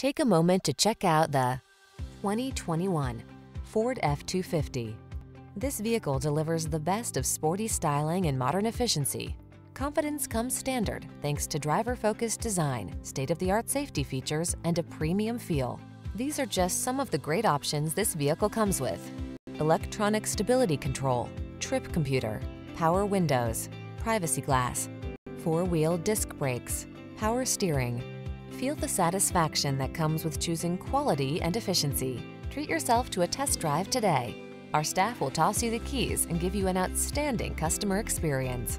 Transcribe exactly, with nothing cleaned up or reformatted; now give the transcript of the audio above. Take a moment to check out the twenty twenty-one Ford F two fifty. This vehicle delivers the best of sporty styling and modern efficiency. Confidence comes standard thanks to driver-focused design, state-of-the-art safety features, and a premium feel. These are just some of the great options this vehicle comes with: electronic stability control, trip computer, power windows, privacy glass, four-wheel disc brakes, power steering. Feel the satisfaction that comes with choosing quality and efficiency. Treat yourself to a test drive today. Our staff will toss you the keys and give you an outstanding customer experience.